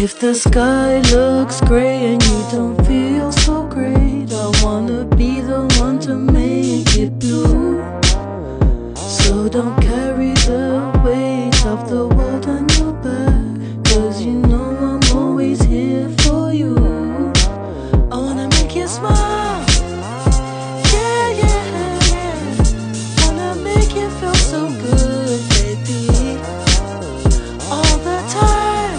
If the sky looks gray and you don't feel so great, I wanna be the one to make it blue. So don't carry the weight of the world on your back, cause you know I'm always here for you. I wanna make you smile, yeah, yeah, yeah. Wanna make you feel so good, baby, all the time,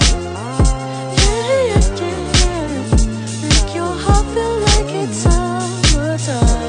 yeah, yeah, yeah. Make your heart feel like it's summertime.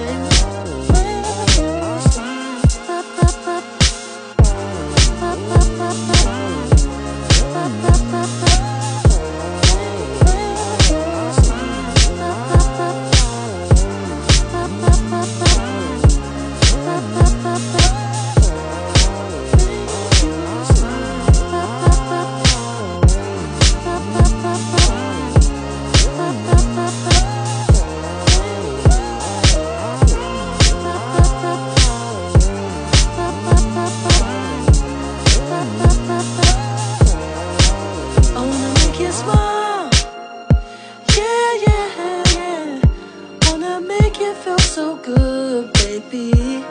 Feel so good, baby,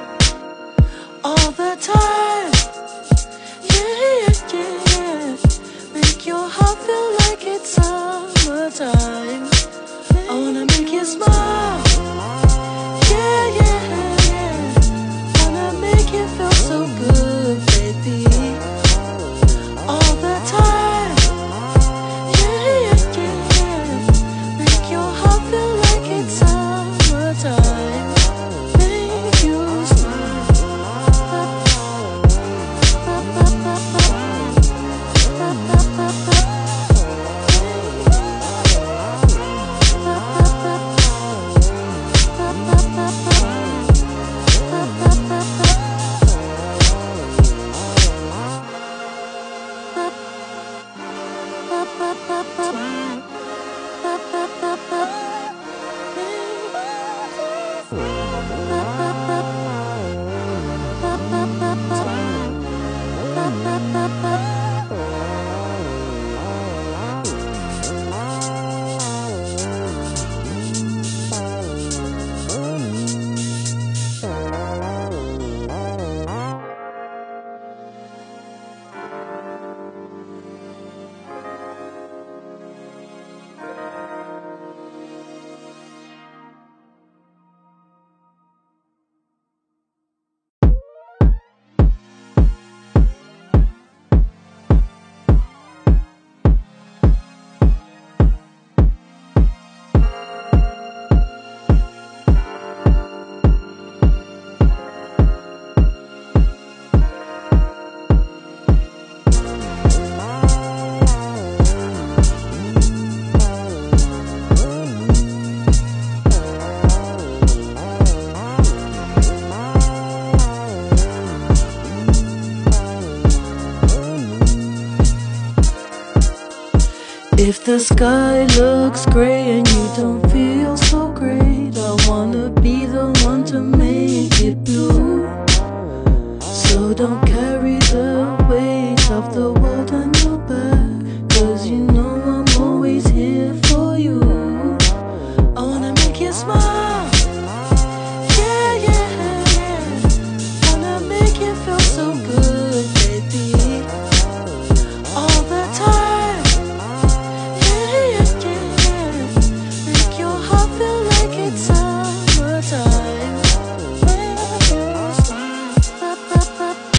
all the time, yeah, yeah, yeah. Make your heart feel like it's summertime. I wanna make you smile, yeah, yeah, yeah. Wanna make you feel so good, baby, all the time, yeah, yeah, yeah. Make your heart feel like it's summertime. If the sky looks gray and you don't